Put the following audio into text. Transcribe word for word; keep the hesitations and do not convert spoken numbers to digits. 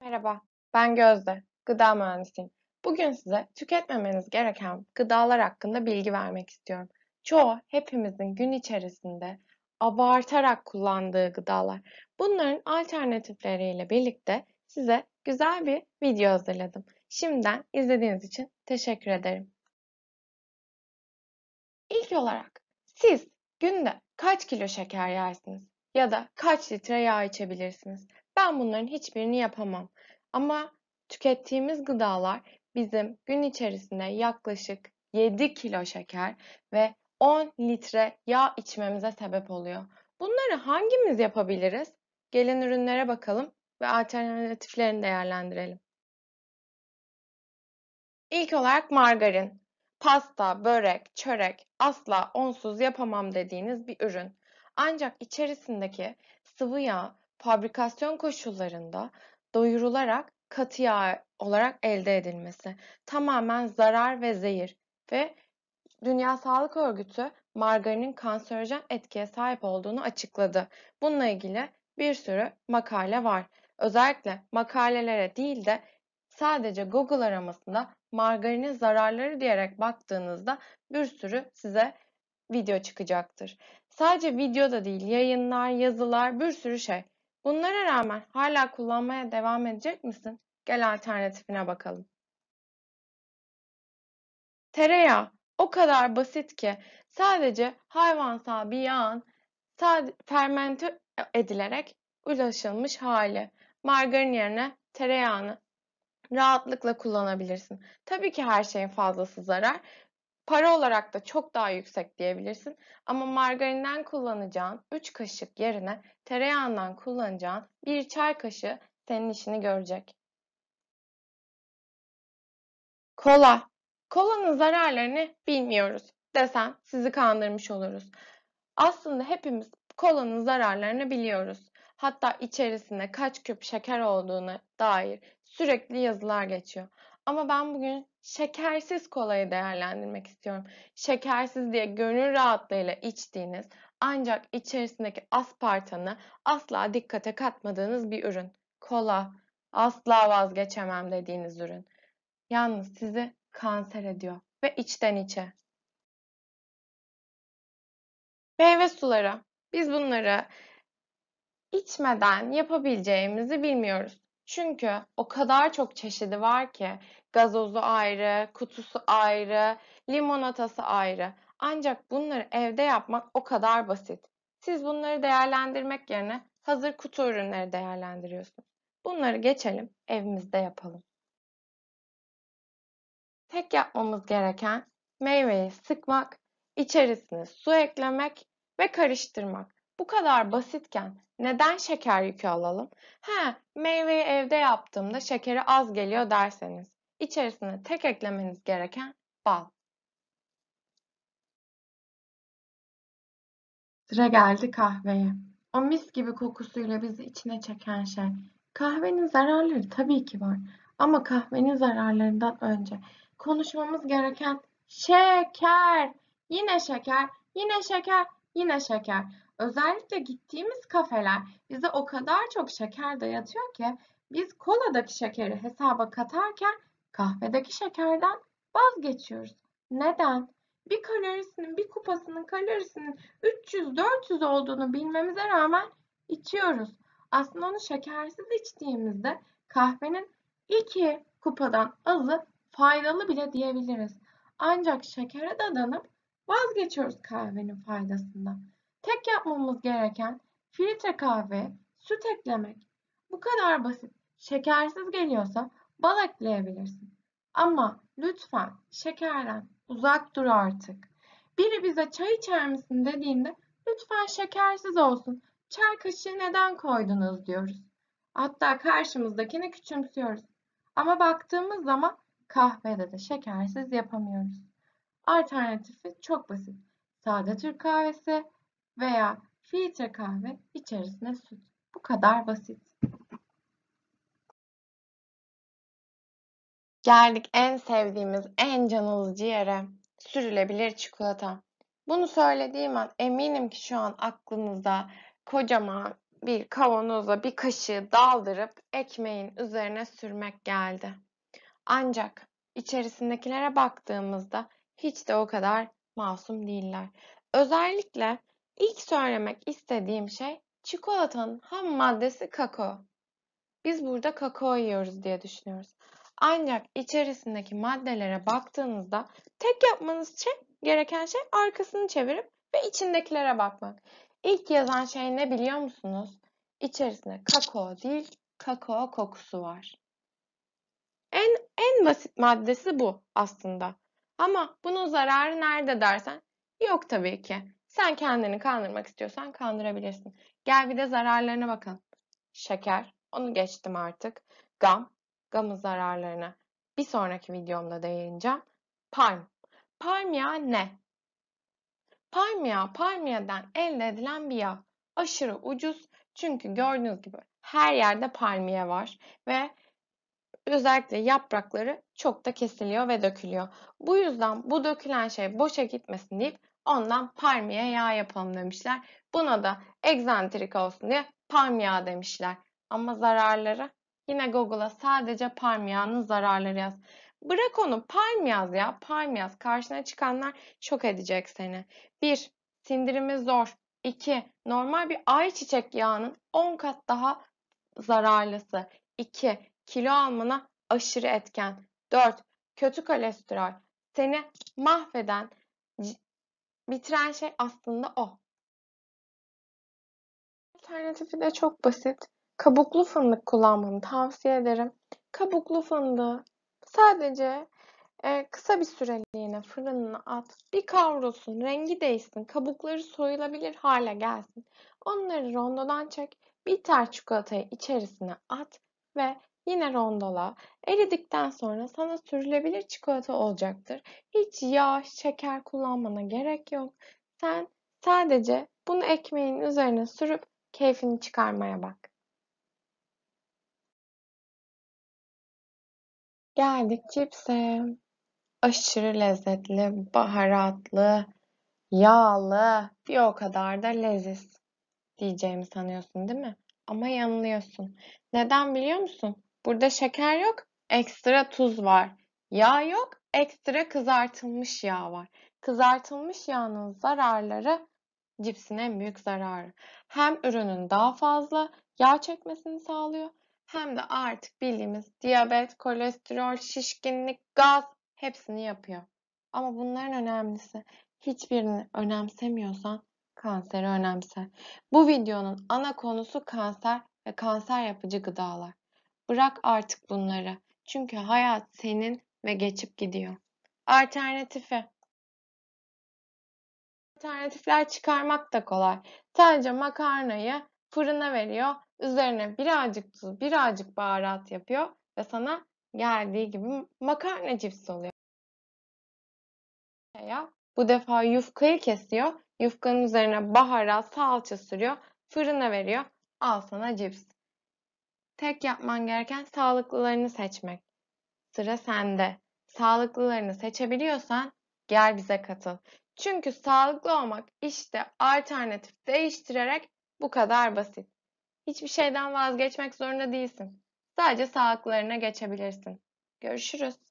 Merhaba, ben Gözde, gıda mühendisiyim. Bugün size tüketmemeniz gereken gıdalar hakkında bilgi vermek istiyorum. Çoğu hepimizin gün içerisinde abartarak kullandığı gıdalar. Bunların alternatifleriyle birlikte size güzel bir video hazırladım. Şimdiden izlediğiniz için teşekkür ederim. İlk olarak siz günde kaç kilo şeker yersiniz ya da kaç litre yağ içebilirsiniz? Ben bunların hiçbirini yapamam. Ama tükettiğimiz gıdalar bizim gün içerisinde yaklaşık yedi kilo şeker ve on litre yağ içmemize sebep oluyor. Bunları hangimiz yapabiliriz? Gelen ürünlere bakalım ve alternatiflerini değerlendirelim. İlk olarak margarin. Pasta, börek, çörek asla onsuz yapamam dediğiniz bir ürün. Ancak içerisindeki sıvı yağ fabrikasyon koşullarında doyurularak katı yağ olarak elde edilmesi tamamen zarar ve zehir ve Dünya Sağlık Örgütü margarinin kanserojen etkiye sahip olduğunu açıkladı. Bununla ilgili bir sürü makale var. Özellikle makalelere değil de sadece Google aramasında margarinin zararları diyerek baktığınızda bir sürü size video çıkacaktır. Sadece videoda değil, yayınlar, yazılar, bir sürü şey. Bunlara rağmen hala kullanmaya devam edecek misin? Gel alternatifine bakalım. Tereyağı o kadar basit ki sadece hayvansal bir yağın fermente edilerek ulaşılmış hali. Margarin yerine tereyağını rahatlıkla kullanabilirsin. Tabii ki her şeyin fazlası zarar. Para olarak da çok daha yüksek diyebilirsin ama margarinden kullanacağın üç kaşık yerine tereyağından kullanacağın bir çay kaşığı senin işini görecek. Kola. Kolanın zararlarını bilmiyoruz desen sizi kandırmış oluruz. Aslında hepimiz kolanın zararlarını biliyoruz. Hatta içerisinde kaç küp şeker olduğuna dair sürekli yazılar geçiyor. Ama ben bugün şekersiz kolayı değerlendirmek istiyorum. Şekersiz diye gönül rahatlığıyla içtiğiniz ancak içerisindeki aspartanı asla dikkate katmadığınız bir ürün. Kola, asla vazgeçemem dediğiniz ürün. Yalnız sizi kanser ediyor ve içten içe. Meyve suları. Biz bunları içmeden yapabileceğimizi bilmiyoruz. Çünkü o kadar çok çeşidi var ki gazozu ayrı, kutusu ayrı, limonatası ayrı. Ancak bunları evde yapmak o kadar basit. Siz bunları değerlendirmek yerine hazır kutu ürünleri değerlendiriyorsunuz. Bunları geçelim, evimizde yapalım. Tek yapmamız gereken meyveyi sıkmak, içerisine su eklemek ve karıştırmak. Bu kadar basitken neden şeker yükü alalım? He, meyveyi evde yaptığımda şekeri az geliyor derseniz içerisine tek eklemeniz gereken bal. Sıra geldi kahveye. O mis gibi kokusuyla bizi içine çeken şey. Kahvenin zararları tabii ki var. Ama kahvenin zararlarından önce konuşmamız gereken şeker. Yine şeker, yine şeker, yine şeker. Özellikle gittiğimiz kafeler bize o kadar çok şeker dayatıyor ki biz koladaki şekeri hesaba katarken kahvedeki şekerden vazgeçiyoruz. Neden? Bir kalorisinin, bir kupasının kalorisinin üç yüz dört yüz olduğunu bilmemize rağmen içiyoruz. Aslında onu şekersiz içtiğimizde kahvenin iki kupadan azı faydalı bile diyebiliriz. Ancak şekere dadanıp vazgeçiyoruz kahvenin faydasından. Tek yapmamız gereken filtre kahve, süt eklemek. Bu kadar basit. Şekersiz geliyorsa bal ekleyebilirsin. Ama lütfen şekerden uzak dur artık. Biri bize çay içer misin dediğinde lütfen şekersiz olsun. Çay kaşığı neden koydunuz diyoruz. Hatta karşımızdakini küçümsüyoruz. Ama baktığımız zaman kahvede de şekersiz yapamıyoruz. Alternatifi çok basit. Sade Türk kahvesi veya filtre kahve içerisine süt. Bu kadar basit. Geldik en sevdiğimiz, en can alıcı yere. Sürülebilir çikolata. Bunu söylediğim an eminim ki şu an aklınızda kocaman bir kavanoza bir kaşığı daldırıp ekmeğin üzerine sürmek geldi. Ancak içerisindekilere baktığımızda hiç de o kadar masum değiller. Özellikle ilk söylemek istediğim şey çikolatanın ham maddesi kakao. Biz burada kakao yiyoruz diye düşünüyoruz. Ancak içerisindeki maddelere baktığınızda tek yapmanız için gereken şey arkasını çevirip ve içindekilere bakmak. İlk yazan şey ne biliyor musunuz? İçerisinde kakao değil, kakao kokusu var. En en basit maddesi bu aslında. Ama bunun zararı nerede dersen, yok tabii ki. Sen kendini kandırmak istiyorsan kandırabilirsin. Gel bir de zararlarına bakın. Şeker, onu geçtim artık. Gam, gamın zararlarına bir sonraki videomda değineceğim. Palm, palmiye ne? Palmiye, palmiyeden elde edilen bir yağ. Aşırı ucuz çünkü gördüğünüz gibi her yerde palmiye var ve özellikle yaprakları çok da kesiliyor ve dökülüyor. Bu yüzden bu dökülen şey boşa gitmesin deyip ondan palmiye yağı yapalım demişler. Buna da egzantrik olsun diye palmiye demişler. Ama zararları, yine Google'a sadece palmiyenin zararları yaz. Bırak onu, palmiyaz ya, palmiyaz. Karşına çıkanlar şok edecek seni. bir. Sindirimi zor. iki. Normal bir ayçiçek yağının on kat daha zararlısı. iki. Kilo almana aşırı etken. dört. Kötü kolesterol. Seni mahveden, bitiren şey aslında o. Alternatifi de çok basit. Kabuklu fındık kullanmanı tavsiye ederim. Kabuklu fındığı sadece e, kısa bir süreliğine fırınına at. Bir kavrulsun, rengi değişsin, kabukları soyulabilir hale gelsin. Onları rondodan çek, bitter çikolatayı içerisine at ve yine rondola. Eridikten sonra sana sürülebilir çikolata olacaktır. Hiç yağ, şeker kullanmana gerek yok. Sen sadece bunu ekmeğin üzerine sürüp keyfini çıkarmaya bak. Geldik cipse. Aşırı lezzetli, baharatlı, yağlı, bir o kadar da leziz diyeceğimi sanıyorsun değil mi? Ama yanılıyorsun. Neden biliyor musun? Burada şeker yok, ekstra tuz var. Yağ yok, ekstra kızartılmış yağ var. Kızartılmış yağın zararları cipsin en büyük zararı. Hem ürünün daha fazla yağ çekmesini sağlıyor. Hem de artık bildiğimiz diyabet, kolesterol, şişkinlik, gaz hepsini yapıyor. Ama bunların önemlisi, hiçbirini önemsemiyorsan kanseri önemse. Bu videonun ana konusu kanser ve kanser yapıcı gıdalar. Bırak artık bunları. Çünkü hayat senin ve geçip gidiyor. Alternatifi. Alternatifler çıkarmak da kolay. Sadece makarnayı fırına veriyor. Üzerine birazcık tuz, birazcık baharat yapıyor ve sana geldiği gibi makarna cipsi oluyor. Bu defa yufkayı kesiyor. Yufkanın üzerine baharat, salça sürüyor. Fırına veriyor. Al sana cips. Tek yapman gereken sağlıklılarını seçmek. Sıra sende. Sağlıklılarını seçebiliyorsan gel bize katıl. Çünkü sağlıklı olmak işte alternatif değiştirerek bu kadar basit. Hiçbir şeyden vazgeçmek zorunda değilsin. Sadece sağlıklarına geçebilirsin. Görüşürüz.